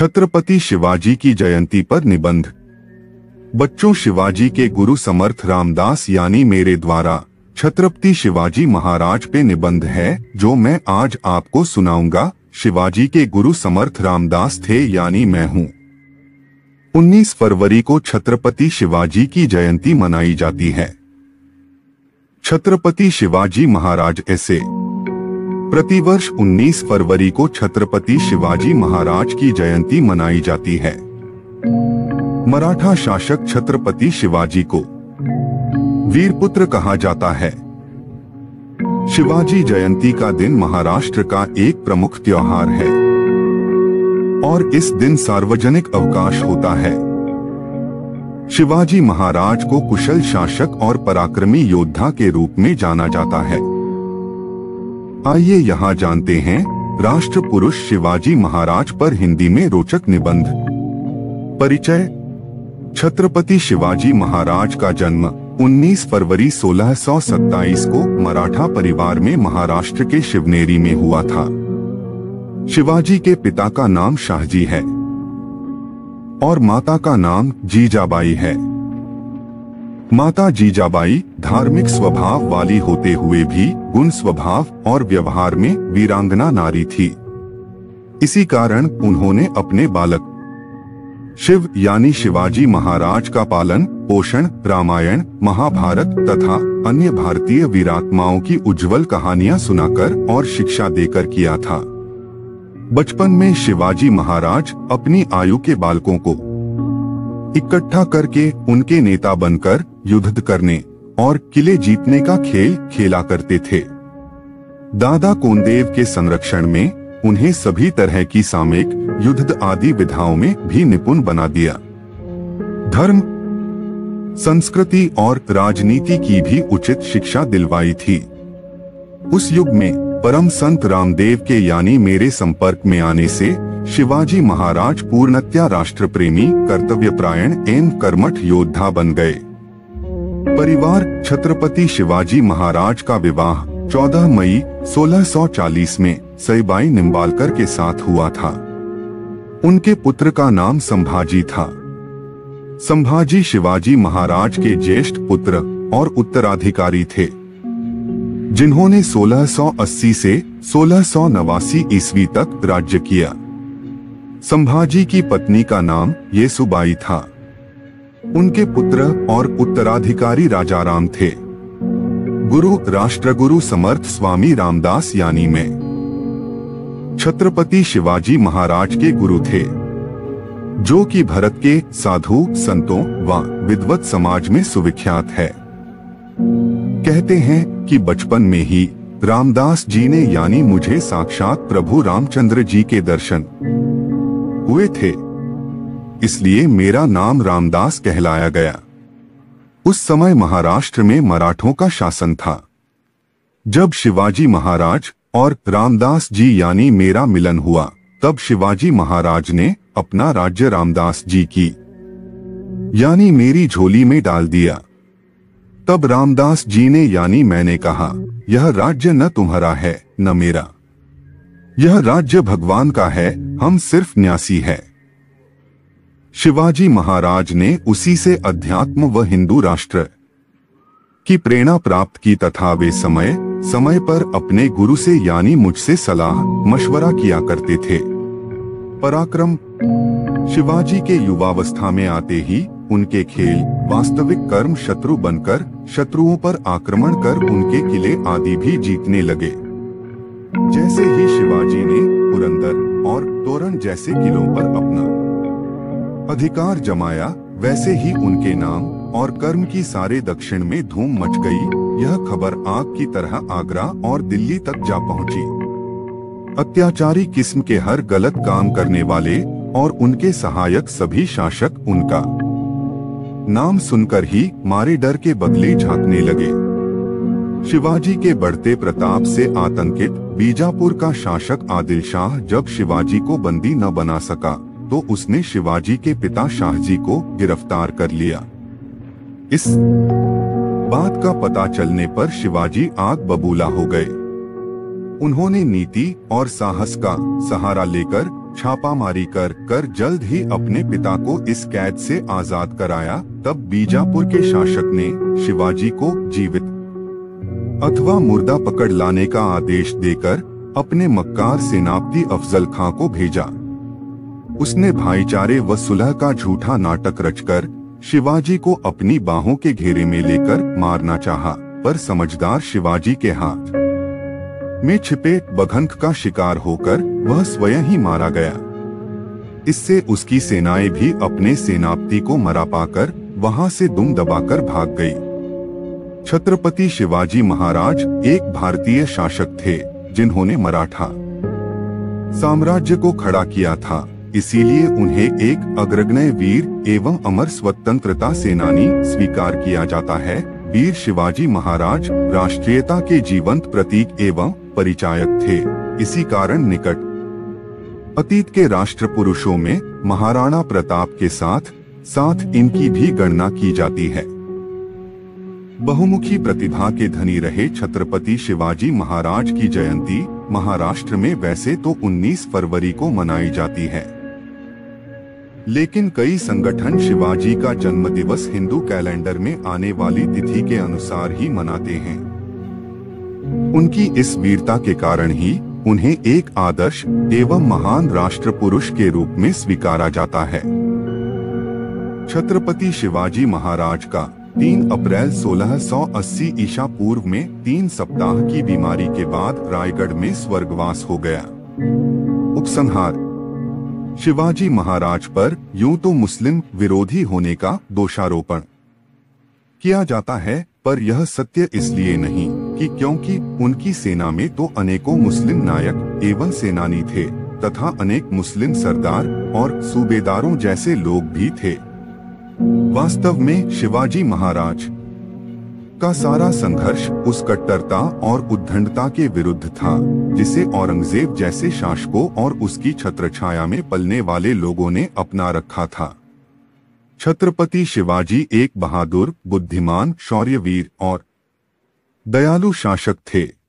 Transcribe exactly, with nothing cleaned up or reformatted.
छत्रपति शिवाजी की जयंती पर निबंध। बच्चों, शिवाजी के गुरु समर्थ रामदास यानी मेरे द्वारा छत्रपति शिवाजी महाराज पे निबंध है जो मैं आज आपको सुनाऊंगा। शिवाजी के गुरु समर्थ रामदास थे यानी मैं हूँ। उन्नीस फरवरी को छत्रपति शिवाजी की जयंती मनाई जाती है। छत्रपति शिवाजी महाराज ऐसे प्रतिवर्ष उन्नीस फरवरी को छत्रपति शिवाजी महाराज की जयंती मनाई जाती है। मराठा शासक छत्रपति शिवाजी को वीरपुत्र कहा जाता है। शिवाजी जयंती का दिन महाराष्ट्र का एक प्रमुख त्योहार है और इस दिन सार्वजनिक अवकाश होता है। शिवाजी महाराज को कुशल शासक और पराक्रमी योद्धा के रूप में जाना जाता है। आइए यहाँ जानते हैं राष्ट्रपुरुष शिवाजी महाराज पर हिंदी में रोचक निबंध। परिचय। छत्रपति शिवाजी महाराज का जन्म उन्नीस फरवरी सोलह सौ सत्ताईस को मराठा परिवार में महाराष्ट्र के शिवनेरी में हुआ था। शिवाजी के पिता का नाम शाहजी है और माता का नाम जीजाबाई है। माता जीजाबाई धार्मिक स्वभाव वाली होते हुए भी गुण स्वभाव और व्यवहार में वीरांगना नारी थी। इसी कारण उन्होंने अपने बालक शिव यानी शिवाजी महाराज का पालन पोषण रामायण महाभारत तथा अन्य भारतीय वीरात्माओं की उज्जवल कहानियां सुनाकर और शिक्षा देकर किया था। बचपन में शिवाजी महाराज अपनी आयु के बालकों को इकट्ठा करके उनके नेता बनकर युद्ध करने और किले जीतने का खेल खेला करते थे। दादा कोंडदेव के संरक्षण में उन्हें सभी तरह की सामयिक युद्ध आदि विधाओं में भी निपुण बना दिया। धर्म संस्कृति और राजनीति की भी उचित शिक्षा दिलवाई थी। उस युग में परम संत रामदेव के यानी मेरे संपर्क में आने से शिवाजी महाराज पूर्णतया राष्ट्रप्रेमी कर्तव्यपरायण एवं कर्मठ योद्धा बन गए। परिवार। छत्रपति शिवाजी महाराज का विवाह चौदह मई सोलह सौ चालीस में सईबाई निम्बालकर के साथ हुआ था। उनके पुत्र का नाम संभाजी था। संभाजी शिवाजी महाराज के ज्येष्ठ पुत्र और उत्तराधिकारी थे, जिन्होंने सोलह सौ अस्सी से सोलह सौ नवासी ईस्वी तक राज्य किया। संभाजी की पत्नी का नाम येसुबाई था। उनके पुत्र और उत्तराधिकारी राजाराम थे। गुरु राष्ट्रगुरु समर्थ स्वामी रामदास यानी में छत्रपति शिवाजी महाराज के गुरु थे, जो कि भारत के साधु संतों व विद्वत समाज में सुविख्यात है। कहते हैं कि बचपन में ही रामदास जी ने यानी मुझे साक्षात प्रभु रामचंद्र जी के दर्शन हुए थे, इसलिए मेरा नाम रामदास कहलाया गया। उस समय महाराष्ट्र में मराठों का शासन था। जब शिवाजी महाराज और रामदास जी यानी मेरा मिलन हुआ, तब शिवाजी महाराज ने अपना राज्य रामदास जी की यानी मेरी झोली में डाल दिया। तब रामदास जी ने यानी मैंने कहा, यह राज्य न तुम्हारा है न मेरा, यह राज्य भगवान का है, हम सिर्फ न्यासी है। शिवाजी महाराज ने उसी से अध्यात्म व हिंदू राष्ट्र की प्रेरणा प्राप्त की तथा वे समय समय पर अपने गुरु से यानी मुझसे सलाह मशवरा किया करते थे। पराक्रम। शिवाजी के युवावस्था में आते ही उनके खेल वास्तविक कर्म शत्रु बनकर शत्रुओं पर आक्रमण कर उनके किले आदि भी जीतने लगे। जैसे ही शिवाजी ने पुरंदर और तोरण जैसे किलों पर अपना अधिकार जमाया, वैसे ही उनके नाम और कर्म की सारे दक्षिण में धूम मच गई। यह खबर आग की तरह आगरा और दिल्ली तक जा पहुंची। अत्याचारी किस्म के हर गलत काम करने वाले और उनके सहायक सभी शासक उनका नाम सुनकर ही मारे डर के बदले झांकने लगे। शिवाजी के बढ़ते प्रताप से आतंकित बीजापुर का शासक आदिल शाह जब शिवाजी को बंदी न बना सका, तो उसने शिवाजी के पिता शाहजी को गिरफ्तार कर लिया। इस बात का पता चलने पर शिवाजी आग बबूला हो गए। उन्होंने नीति और साहस का सहारा लेकर छापामारी कर कर जल्द ही अपने पिता को इस कैद से आजाद कराया। तब बीजापुर के शासक ने शिवाजी को जीवित अथवा मुर्दा पकड़ लाने का आदेश देकर अपने मक्कार सेनापति अफजल खां को भेजा। उसने भाईचारे व सुलह का झूठा नाटक रचकर शिवाजी को अपनी बाहों के घेरे में लेकर मारना चाहा, पर समझदार शिवाजी के हाथ में छिपे बघंख का शिकार होकर वह स्वयं ही मारा गया। इससे उसकी सेनाएं भी अपने सेनापति को मरा पाकर वहां से दुम दबाकर भाग गई। छत्रपति शिवाजी महाराज एक भारतीय शासक थे जिन्होंने मराठा साम्राज्य को खड़ा किया था, इसीलिए उन्हें एक अग्रगण्य वीर एवं अमर स्वतंत्रता सेनानी स्वीकार किया जाता है। वीर शिवाजी महाराज राष्ट्रीयता के जीवंत प्रतीक एवं परिचायक थे। इसी कारण निकट अतीत के राष्ट्रपुरुषों में महाराणा प्रताप के साथ साथ इनकी भी गणना की जाती है। बहुमुखी प्रतिभा के धनी रहे छत्रपति शिवाजी महाराज की जयंती महाराष्ट्र में वैसे तो उन्नीस फरवरी को मनाई जाती है, लेकिन कई संगठन शिवाजी का जन्म दिवस हिंदू कैलेंडर में आने वाली तिथि के अनुसार ही मनाते हैं। उनकी इस वीरता के कारण ही उन्हें एक आदर्श एवं महान राष्ट्रपुरुष के रूप में स्वीकारा जाता है। छत्रपति शिवाजी महाराज का तीन अप्रैल सोलह सौ अस्सी ईसा पूर्व में तीन सप्ताह की बीमारी के बाद रायगढ़ में स्वर्गवास हो गया। उपसंहार: शिवाजी महाराज पर यूं तो मुस्लिम विरोधी होने का दोषारोपण किया जाता है, पर यह सत्य इसलिए नहीं कि क्योंकि उनकी सेना में तो अनेकों मुस्लिम नायक एवं सेनानी थे तथा अनेक मुस्लिम सरदार और सूबेदारों जैसे लोग भी थे। वास्तव में शिवाजी महाराज का सारा संघर्ष उस कट्टरता और उद्दंडता के विरुद्ध था जिसे औरंगजेब जैसे शासकों और उसकी छत्रछाया में पलने वाले लोगों ने अपना रखा था। छत्रपति शिवाजी एक बहादुर, बुद्धिमान, शौर्यवीर और दयालु शासक थे।